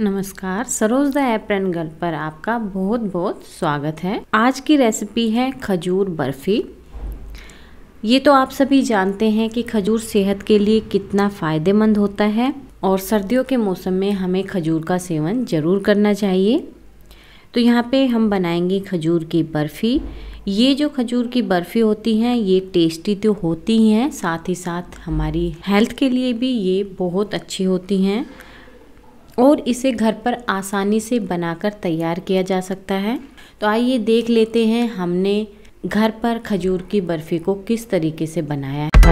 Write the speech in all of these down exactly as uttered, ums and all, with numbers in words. नमस्कार, Saroj the apron girl पर आपका बहुत बहुत स्वागत है। आज की रेसिपी है खजूर बर्फ़ी। ये तो आप सभी जानते हैं कि खजूर सेहत के लिए कितना फ़ायदेमंद होता है और सर्दियों के मौसम में हमें खजूर का सेवन ज़रूर करना चाहिए। तो यहाँ पे हम बनाएंगे खजूर की बर्फ़ी। ये जो खजूर की बर्फ़ी होती हैं ये टेस्टी तो होती हैं, साथ ही साथ हमारी हेल्थ के लिए भी ये बहुत अच्छी होती हैं और इसे घर पर आसानी से बनाकर तैयार किया जा सकता है। तो आइए देख लेते हैं हमने घर पर खजूर की बर्फ़ी को किस तरीके से बनाया है।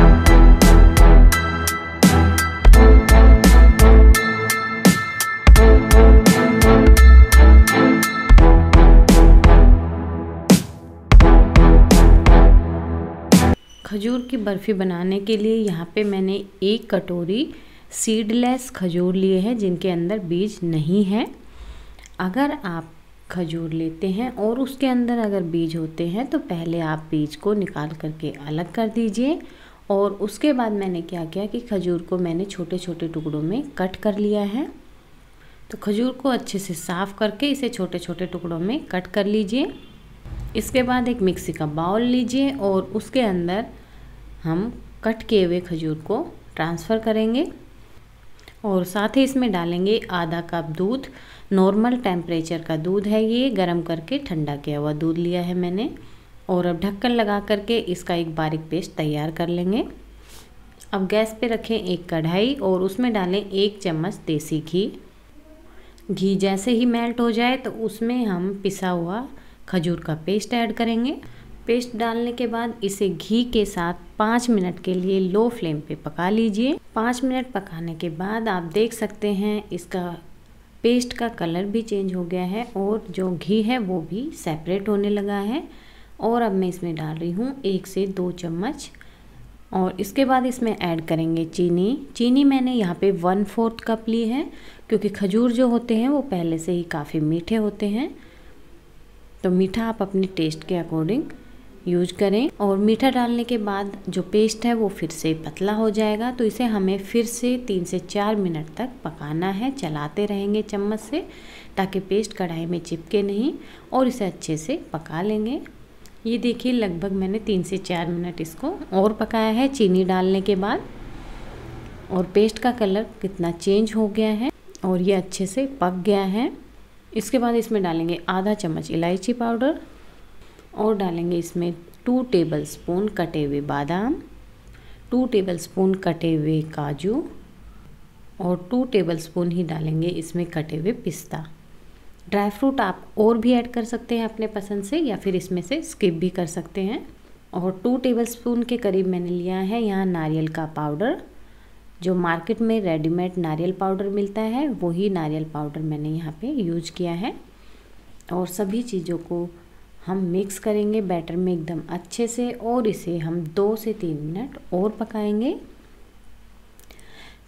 खजूर की बर्फ़ी बनाने के लिए यहाँ पे मैंने एक कटोरी सीडलेस खजूर लिए हैं जिनके अंदर बीज नहीं है। अगर आप खजूर लेते हैं और उसके अंदर अगर बीज होते हैं तो पहले आप बीज को निकाल करके अलग कर दीजिए। और उसके बाद मैंने क्या किया कि खजूर को मैंने छोटे छोटे टुकड़ों में कट कर लिया है। तो खजूर को अच्छे से साफ़ करके इसे छोटे छोटे टुकड़ों में कट कर लीजिए। इसके बाद एक मिक्सी का बाउल लीजिए और उसके अंदर हम कट किए हुए खजूर को ट्रांसफ़र करेंगे और साथ ही इसमें डालेंगे आधा कप दूध। नॉर्मल टेम्परेचर का दूध है, ये गरम करके ठंडा किया हुआ दूध लिया है मैंने। और अब ढक्कन लगा करके इसका एक बारीक पेस्ट तैयार कर लेंगे। अब गैस पे रखें एक कढ़ाई और उसमें डालें एक चम्मच देसी घी। घी जैसे ही मेल्ट हो जाए तो उसमें हम पिसा हुआ खजूर का पेस्ट ऐड करेंगे। पेस्ट डालने के बाद इसे घी के साथ पाँच मिनट के लिए लो फ्लेम पे पका लीजिए। पाँच मिनट पकाने के बाद आप देख सकते हैं इसका पेस्ट का कलर भी चेंज हो गया है और जो घी है वो भी सेपरेट होने लगा है। और अब मैं इसमें डाल रही हूँ एक से दो चम्मच। और इसके बाद इसमें ऐड करेंगे चीनी। चीनी मैंने यहाँ पे वन फोर्थ कप ली है क्योंकि खजूर जो होते हैं वो पहले से ही काफ़ी मीठे होते हैं, तो मीठा आप अपने टेस्ट के अकॉर्डिंग यूज करें। और मीठा डालने के बाद जो पेस्ट है वो फिर से पतला हो जाएगा, तो इसे हमें फिर से तीन से चार मिनट तक पकाना है। चलाते रहेंगे चम्मच से ताकि पेस्ट कढ़ाई में चिपके नहीं और इसे अच्छे से पका लेंगे। ये देखिए लगभग मैंने तीन से चार मिनट इसको और पकाया है चीनी डालने के बाद, और पेस्ट का कलर कितना चेंज हो गया है और ये अच्छे से पक गया है। इसके बाद इसमें डालेंगे आधा चम्मच इलायची पाउडर और डालेंगे इसमें टू टेबलस्पून कटे हुए बादाम, टू टेबलस्पून कटे हुए काजू और टू टेबलस्पून ही डालेंगे इसमें कटे हुए पिस्ता। ड्राई फ्रूट आप और भी ऐड कर सकते हैं अपने पसंद से या फिर इसमें से स्किप भी कर सकते हैं। और टू टेबलस्पून के करीब मैंने लिया है यहाँ नारियल का पाउडर। जो मार्केट में रेडीमेड नारियल पाउडर मिलता है वही नारियल पाउडर मैंने यहाँ पर यूज किया है। और सभी चीज़ों को हम मिक्स करेंगे बैटर में एकदम अच्छे से और इसे हम दो से तीन मिनट और पकाएंगे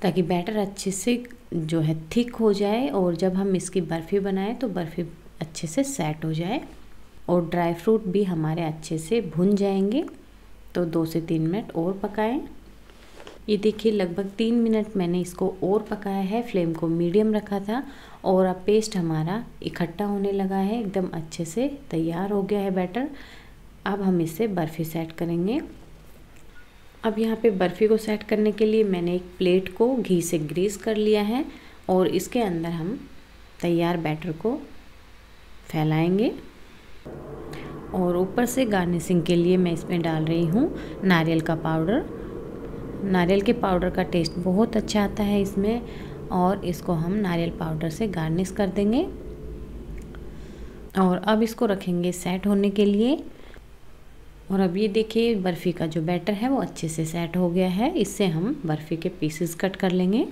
ताकि बैटर अच्छे से जो है थिक हो जाए और जब हम इसकी बर्फ़ी बनाएं तो बर्फ़ी अच्छे से सेट हो जाए और ड्राई फ्रूट भी हमारे अच्छे से भुन जाएंगे। तो दो से तीन मिनट और पकाएं। ये देखिए लगभग तीन मिनट मैंने इसको और पकाया है, फ्लेम को मीडियम रखा था। और अब पेस्ट हमारा इकट्ठा होने लगा है, एकदम अच्छे से तैयार हो गया है बैटर। अब हम इसे बर्फ़ी सेट करेंगे। अब यहाँ पे बर्फ़ी को सेट करने के लिए मैंने एक प्लेट को घी से ग्रीस कर लिया है और इसके अंदर हम तैयार बैटर को फैलाएँगे। और ऊपर से गार्निशिंग के लिए मैं इसमें डाल रही हूँ नारियल का पाउडर। नारियल के पाउडर का टेस्ट बहुत अच्छा आता है इसमें और इसको हम नारियल पाउडर से गार्निश कर देंगे। और अब इसको रखेंगे सेट होने के लिए। और अब ये देखिए बर्फ़ी का जो बैटर है वो अच्छे से सेट हो गया है। इससे हम बर्फ़ी के पीसेस कट कर लेंगे।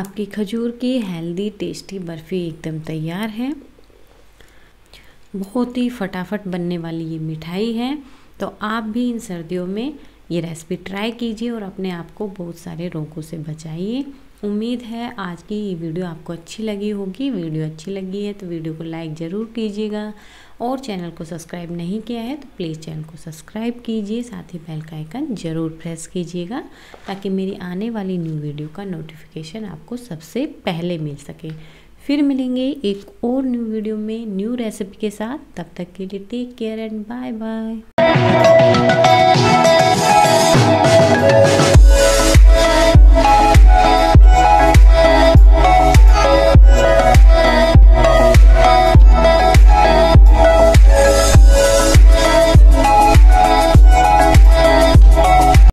आपकी खजूर की हेल्दी टेस्टी बर्फ़ी एकदम तैयार है। बहुत ही फटाफट बनने वाली ये मिठाई है, तो आप भी इन सर्दियों में ये रेसिपी ट्राई कीजिए और अपने आप को बहुत सारे रोगों से बचाइए। उम्मीद है आज की ये वीडियो आपको अच्छी लगी होगी। वीडियो अच्छी लगी है तो वीडियो को लाइक ज़रूर कीजिएगा और चैनल को सब्सक्राइब नहीं किया है तो प्लीज़ चैनल को सब्सक्राइब कीजिए। साथ ही बेल का आइकन ज़रूर प्रेस कीजिएगा ताकि मेरी आने वाली न्यू वीडियो का नोटिफिकेशन आपको सबसे पहले मिल सके। फिर मिलेंगे एक और न्यू वीडियो में न्यू रेसिपी के साथ। तब तक के लिए take care and bye bye.